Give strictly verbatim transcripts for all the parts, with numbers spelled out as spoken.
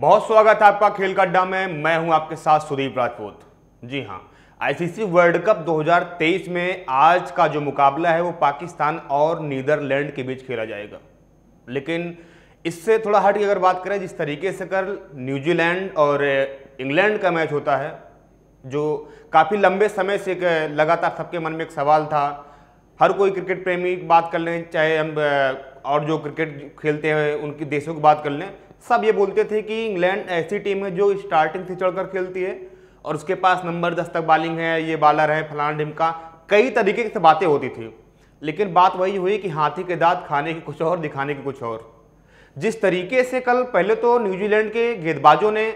बहुत स्वागत है आपका खेल का अड्डा में। मैं हूं आपके साथ सुदीप राजपूत। जी हां, आईसीसी वर्ल्ड कप दो हज़ार तेईस में आज का जो मुकाबला है वो पाकिस्तान और नीदरलैंड के बीच खेला जाएगा। लेकिन इससे थोड़ा हट के अगर बात करें, जिस तरीके से कल न्यूजीलैंड और इंग्लैंड का मैच होता है, जो काफ़ी लंबे समय से लगातार सबके मन में एक सवाल था, हर कोई क्रिकेट प्रेमी की बात कर लें, चाहे हम और जो क्रिकेट खेलते हैं उनके देशों की बात कर लें, सब ये बोलते थे कि इंग्लैंड ऐसी टीम है जो स्टार्टिंग से चढ़कर खेलती है और उसके पास नंबर दस तक बॉलिंग है, ये बॉलर है फलाना टीम का, कई तरीके से बातें होती थी। लेकिन बात वही हुई कि हाथी के दांत खाने की कुछ और दिखाने की कुछ और। जिस तरीके से कल पहले तो न्यूजीलैंड के गेंदबाजों ने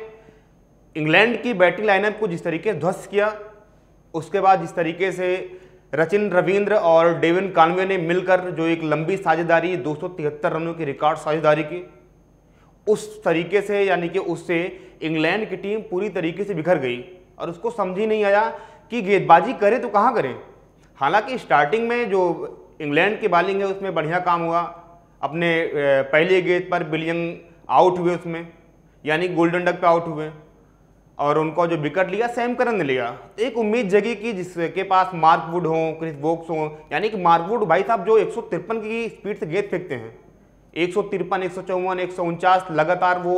इंग्लैंड की बैटिंग लाइनअप को जिस तरीके से ध्वस्त किया, उसके बाद जिस तरीके से रचिन रविंद्र और डेवन कॉनवे ने मिलकर जो एक लंबी साझेदारी दो सौ तिहत्तर रनों की रिकॉर्ड साझेदारी की, उस तरीके से यानी कि उससे इंग्लैंड की टीम पूरी तरीके से बिखर गई और उसको समझ ही नहीं आया कि गेंदबाजी करें तो कहाँ करें। हालांकि स्टार्टिंग में जो इंग्लैंड की बॉलिंग है उसमें बढ़िया काम हुआ, अपने पहले गेंद पर विलियम आउट हुए, उसमें यानी गोल्डन डक पर आउट हुए और उनको जो विकेट लिया सैम करन ने लिया। एक उम्मीद जगी कि जिसके पास मार्कवुड हो, क्रिस वोक्स हो, यानी कि मार्कवुड भाई साहब जो एक सौ तिरपन की स्पीड से गेंद फेंकते हैं, एक सौ तिरपन एक सौ चौवन एक सौ उनचास लगातार वो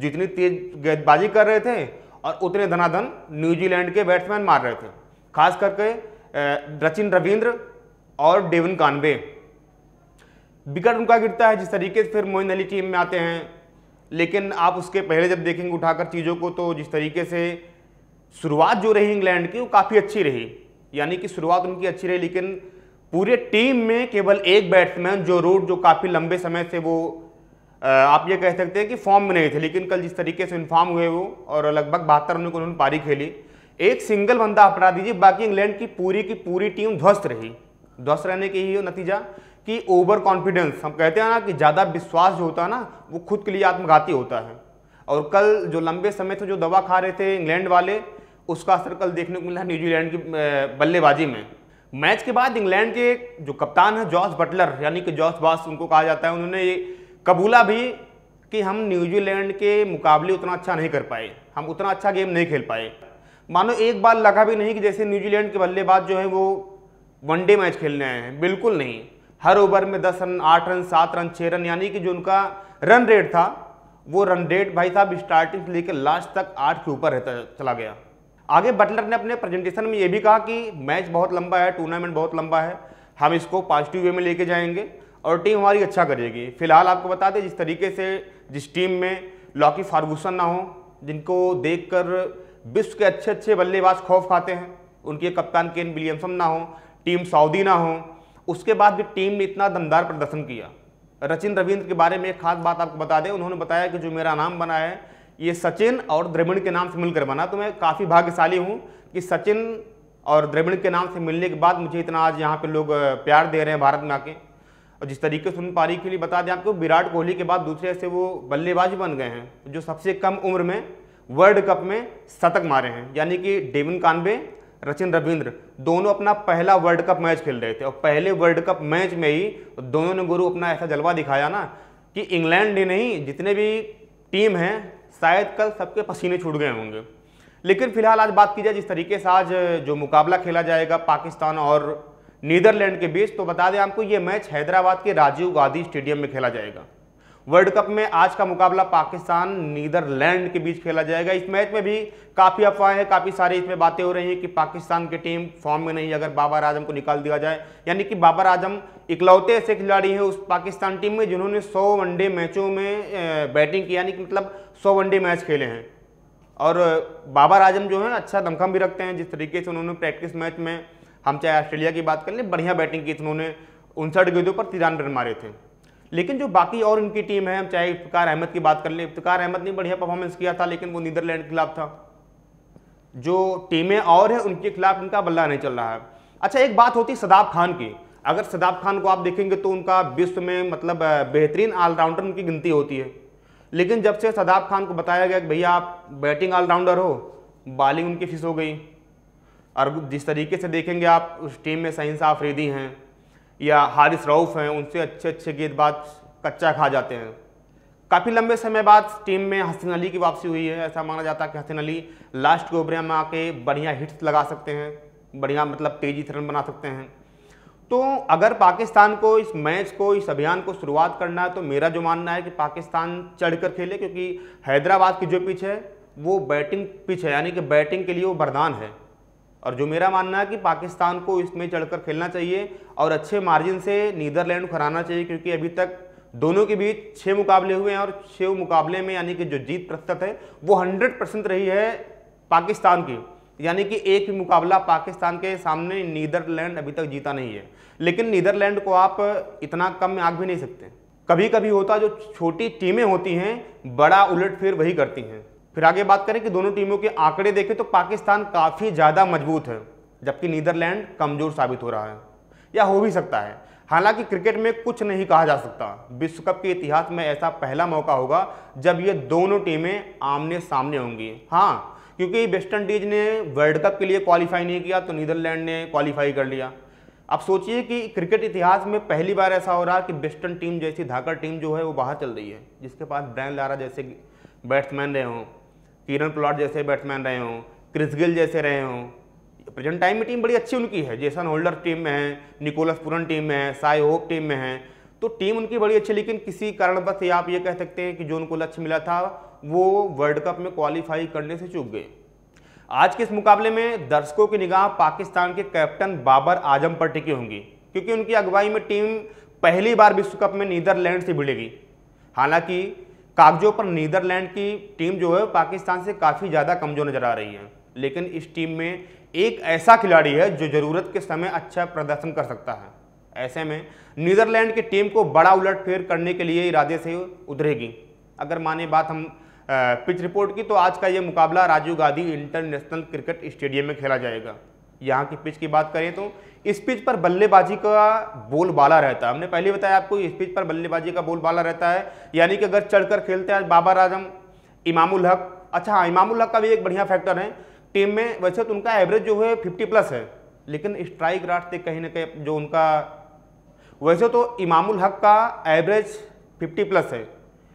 जितनी तेज गेंदबाजी कर रहे थे और उतने धनाधन न्यूजीलैंड के बैट्समैन मार रहे थे, खास करके रचिन रविंद्र और डेवन कॉनवे। विकेट उनका गिरता है जिस तरीके से फिर मोहिंद अली टीम में आते हैं, लेकिन आप उसके पहले जब देखेंगे उठाकर चीज़ों को तो जिस तरीके से शुरुआत जो रही इंग्लैंड की वो काफ़ी अच्छी रही, यानी कि शुरुआत उनकी अच्छी रही, लेकिन पूरे टीम में केवल एक बैट्समैन जो रूट जो काफ़ी लंबे समय से वो आप ये कह सकते हैं कि फॉर्म में नहीं थे, लेकिन कल जिस तरीके से इन्फॉर्म हुए वो और लगभग बहत्तर रनों को उन्होंने पारी खेली, एक सिंगल बंदा अपना दीजिए, बाकी इंग्लैंड की पूरी की पूरी टीम ध्वस्त रही। ध्वस्त रहने के ही नतीजा कि ओवर कॉन्फिडेंस, हम कहते हैं ना कि ज़्यादा विश्वास जो होता है ना वो खुद के लिए आत्मघाती होता है, और कल जो लंबे समय से जो दवा खा रहे थे इंग्लैंड वाले, उसका असर कल देखने को मिला न्यूजीलैंड की बल्लेबाजी में। मैच के बाद इंग्लैंड के जो कप्तान है जॉस बटलर, यानी कि जॉस बॉस उनको कहा जाता है, उन्होंने ये कबूला भी कि हम न्यूजीलैंड के मुकाबले उतना अच्छा नहीं कर पाए, हम उतना अच्छा गेम नहीं खेल पाए। मानो एक बार लगा भी नहीं कि जैसे न्यूजीलैंड के बल्लेबाज जो है वो वनडे मैच खेलने आए हैं, बिल्कुल नहीं। हर ओवर में दस रन, आठ रन, सात रन, छः रन, यानी कि जो उनका रन रेट था वो रन रेट भाई साहब स्टार्टिंग से लेकर लास्ट तक आठ के ऊपर रहता चला गया। आगे बटलर ने अपने प्रेजेंटेशन में ये भी कहा कि मैच बहुत लंबा है, टूर्नामेंट बहुत लंबा है, हम इसको पॉजिटिव वे में लेके जाएंगे और टीम हमारी अच्छा करेगी। फिलहाल आपको बता दें जिस तरीके से जिस टीम में लॉकी फारगुसन ना हो, जिनको देख कर विश्व के अच्छे अच्छे बल्लेबाज खौफ खाते हैं, उनके कप्तान केन विलियमसन ना हो, टीम सऊदी ना हो, उसके बाद भी टीम ने इतना दमदार प्रदर्शन किया। रचिन रविंद्र के बारे में एक खास बात आपको बता दें, उन्होंने बताया कि जो मेरा नाम बना है ये सचिन और द्रविड़ के नाम से मिलकर बना, तो मैं काफ़ी भाग्यशाली हूँ कि सचिन और द्रविड़ के नाम से मिलने के बाद मुझे इतना आज यहाँ पे लोग प्यार दे रहे हैं भारत में आके। और जिस तरीके से उन पारी के लिए बता दें आपको, विराट कोहली के बाद दूसरे ऐसे वो बल्लेबाज बन गए हैं जो सबसे कम उम्र में वर्ल्ड कप में शतक मारे हैं, यानी कि डेवन कॉनवे, रचिन रविंद्र दोनों अपना पहला वर्ल्ड कप मैच खेल रहे थे और पहले वर्ल्ड कप मैच में ही दोनों ने गुरु अपना ऐसा जलवा दिखाया ना कि इंग्लैंड ने नहीं, जितने भी टीम हैं शायद कल सबके पसीने छूट गए होंगे। लेकिन फिलहाल आज बात की जाए जिस तरीके से आज जो मुकाबला खेला जाएगा पाकिस्तान और नीदरलैंड के बीच, तो बता दें आपको ये मैच हैदराबाद के राजीव गांधी स्टेडियम में खेला जाएगा। वर्ल्ड कप में आज का मुकाबला पाकिस्तान नीदरलैंड के बीच खेला जाएगा। इस मैच में भी काफ़ी अफवाहें हैं, काफ़ी सारी इसमें बातें हो रही हैं कि पाकिस्तान की टीम फॉर्म में नहीं, अगर बाबर आजम को निकाल दिया जाए, यानी कि बाबर आजम इकलौते ऐसे खिलाड़ी हैं उस पाकिस्तान टीम में जिन्होंने सौ वनडे मैचों में बैटिंग की, यानी कि मतलब सौ वनडे मैच खेले हैं। और बाबर आजम जो है अच्छा दमखम भी रखते हैं, जिस तरीके से उन्होंने प्रैक्टिस मैच में, हम चाहे ऑस्ट्रेलिया की बात कर लें, बढ़िया बैटिंग की, उन्होंने उनसठ गेंदों पर तिरानवे रन मारे थे। लेकिन जो बाकी और इनकी टीम है, हम चाहे इफ्तिखार अहमद की बात कर लें, इफ्तिखार अहमद ने बढ़िया परफॉर्मेंस किया था लेकिन वो नीदरलैंड के खिलाफ था, जो टीमें और हैं उनके खिलाफ इनका बल्ला नहीं चल रहा है। अच्छा, एक बात होती शादाब खान की, अगर शादाब खान को आप देखेंगे तो उनका विश्व में मतलब बेहतरीन ऑलराउंडर उनकी गिनती होती है, लेकिन जब से शादाब खान को बताया गया कि भैया आप बैटिंग ऑलराउंडर हो, बॉलिंग उनकी फिस हो गई। और जिस तरीके से देखेंगे आप उस टीम में शहंशाह अफरीदी हैं या हारिस राउफ हैं, उनसे अच्छे अच्छे गेंदबाज कच्चा खा जाते हैं। काफ़ी लंबे समय बाद टीम में हसन अली की वापसी हुई है। ऐसा माना जाता है कि हसन अली लास्ट के ओवर में आके बढ़िया हिट्स लगा सकते हैं, बढ़िया मतलब तेजी से रन बना सकते हैं। तो अगर पाकिस्तान को इस मैच को, इस अभियान को शुरुआत करना है तो मेरा जो मानना है कि पाकिस्तान चढ़कर खेले, क्योंकि हैदराबाद की जो पिच है वो बैटिंग पिच है, यानी कि बैटिंग के लिए वो वरदान है। और जो मेरा मानना है कि पाकिस्तान को इसमें चढ़कर खेलना चाहिए और अच्छे मार्जिन से नीदरलैंड को हराना चाहिए, क्योंकि अभी तक दोनों के बीच छः मुकाबले हुए हैं और छः मुकाबले में यानी कि जो जीत प्रतिशत है वो हंड्रेड परसेंट रही है पाकिस्तान की, यानी कि एक भी मुकाबला पाकिस्तान के सामने नीदरलैंड अभी तक जीता नहीं है। लेकिन नीदरलैंड को आप इतना कम में आंक भी नहीं सकते। कभी कभी होता जो छोटी टीमें होती हैं बड़ा उलटफेर वही करती हैं। फिर आगे बात करें कि दोनों टीमों के आंकड़े देखें तो पाकिस्तान काफ़ी ज़्यादा मजबूत है, जबकि नीदरलैंड कमज़ोर साबित हो रहा है या हो भी सकता है। हालांकि क्रिकेट में कुछ नहीं कहा जा सकता, विश्व कप के इतिहास में ऐसा पहला मौका होगा जब ये दोनों टीमें आमने सामने होंगी। हाँ, क्योंकि वेस्ट इंडीज़ ने वर्ल्ड कप के लिए क्वालिफाई नहीं किया तो नीदरलैंड ने क्वालिफाई कर लिया। आप सोचिए कि क्रिकेट इतिहास में पहली बार ऐसा हो रहा है कि वेस्टर्न टीम जैसी धाकड़ टीम जो है वो बाहर चल रही है, जिसके पास ब्रायन लारा जैसे बैट्समैन रहे हों, किरण पोलार्ड जैसे बैट्समैन रहे हों, क्रिस गेल जैसे रहे हों। प्रेजेंट टाइम में टीम बड़ी अच्छी उनकी है, जेसन होल्डर टीम में है, निकोलस पूरन टीम में है, साई होप टीम में है, तो टीम उनकी बड़ी अच्छी। लेकिन किसी कारणवश ये आप ये कह सकते हैं कि जो उनको लक्ष्य मिला था वो वर्ल्ड कप में क्वालिफाई करने से चूक गए। आज के इस मुकाबले में दर्शकों की निगाह पाकिस्तान के कैप्टन बाबर आजम पर टिकी होंगी, क्योंकि उनकी अगुवाई में टीम पहली बार विश्व कप में नीदरलैंड से भिड़ेगी। हालांकि कागजों पर नीदरलैंड की टीम जो है पाकिस्तान से काफ़ी ज़्यादा कमज़ोर नजर आ रही है, लेकिन इस टीम में एक ऐसा खिलाड़ी है जो ज़रूरत के समय अच्छा प्रदर्शन कर सकता है। ऐसे में नीदरलैंड की टीम को बड़ा उलटफेर करने के लिए इरादे से उतरेगी। अगर माने बात हम पिच रिपोर्ट की तो आज का ये मुकाबला Rajiv Gandhi international cricket stadium में खेला जाएगा। यहाँ की पिच की बात करें तो इस पिच पर बल्लेबाजी का बोलबाला रहता है। हमने पहले बताया आपको, इस पिच पर बल्लेबाजी का बोलबाला रहता है, यानी कि अगर चढ़कर खेलते हैं बाबर आजम, इमामुलक। अच्छा हाँ, इमामुलक का भी एक बढ़िया फैक्टर है टीम में। वैसे तो उनका एवरेज जो है फिफ्टी प्लस है, लेकिन स्ट्राइक रेट से कहीं ना कहीं जो उनका, वैसे तो इमामुलक का एवरेज फिफ्टी प्लस है,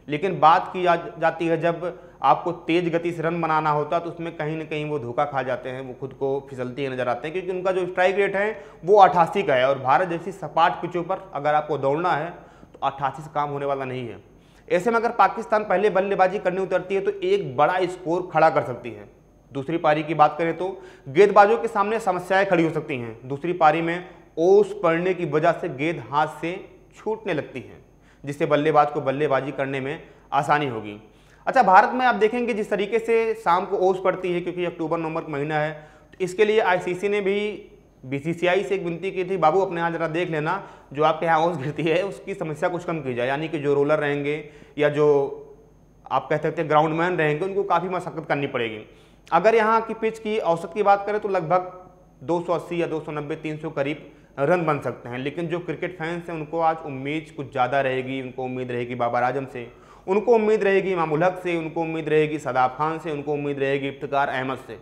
लेकिन बात की जाती है जब आपको तेज़ गति से रन बनाना होता तो उसमें कहीं ना कहीं वो धोखा खा जाते हैं, वो खुद को फिसलती है नज़र आते हैं, क्योंकि उनका जो स्ट्राइक रेट है वो अट्ठासी का है। और भारत जैसी सपाट पिचों पर अगर आपको दौड़ना है तो अट्ठासी से काम होने वाला नहीं है। ऐसे में अगर पाकिस्तान पहले बल्लेबाजी करने उतरती है तो एक बड़ा स्कोर खड़ा कर सकती है। दूसरी पारी की बात करें तो गेंदबाजों के सामने समस्याएँ खड़ी हो सकती हैं। दूसरी पारी में ओस पड़ने की वजह से गेंद हाथ से छूटने लगती है, जिससे बल्लेबाज को बल्लेबाजी करने में आसानी होगी। अच्छा, भारत में आप देखेंगे जिस तरीके से शाम को ओस पड़ती है, क्योंकि अक्टूबर नवंबर का महीना है, तो इसके लिए आईसीसी ने भी बीसीसीआई से एक विनती की थी, बाबू अपने यहाँ जरा देख लेना जो आपके यहाँ ओस गिरती है उसकी समस्या कुछ कम की जाए। यानी कि जो रोलर रहेंगे या जो आप कह सकते हैं ग्राउंडमैन रहेंगे उनको काफ़ी मशक्क़त करनी पड़ेगी। अगर यहाँ की पिच की औसत की बात करें तो लगभग दो सौ अस्सी या दो सौ नब्बे तीन सौ करीब रन बन सकते हैं, लेकिन जो क्रिकेट फैंस हैं उनको आज उम्मीद कुछ ज़्यादा रहेगी। उनको उम्मीद रहेगी बाबर आजम से, उनको उम्मीद रहेगी इमामुलक से, उनको उम्मीद रहेगी शादाब खान से, उनको उम्मीद रहेगी इफ्तिखार अहमद से।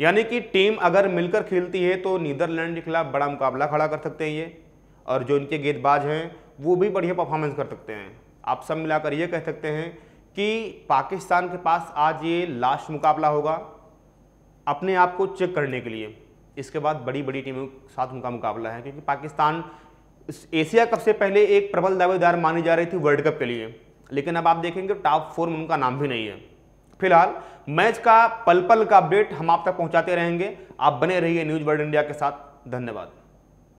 यानी कि टीम अगर मिलकर खेलती है तो नीदरलैंड के खिलाफ बड़ा मुकाबला खड़ा कर सकते हैं ये, और जो इनके गेंदबाज हैं वो भी बढ़िया परफॉर्मेंस कर सकते हैं। आप सब मिलाकर ये कह सकते हैं कि पाकिस्तान के पास आज ये लास्ट मुकाबला होगा अपने आप को चेक करने के लिए। इसके बाद बड़ी बड़ी टीमों के साथ उनका मुकाबला है, क्योंकि पाकिस्तान एशिया कप से पहले एक प्रबल दावेदार मानी जा रही थी वर्ल्ड कप के लिए, लेकिन अब आप देखेंगे टॉप फोर में उनका नाम भी नहीं है। फिलहाल मैच का पल पल का अपडेट हम आप तक पहुंचाते रहेंगे। आप बने रहिए न्यूज़ वर्ल्ड इंडिया के साथ। धन्यवाद।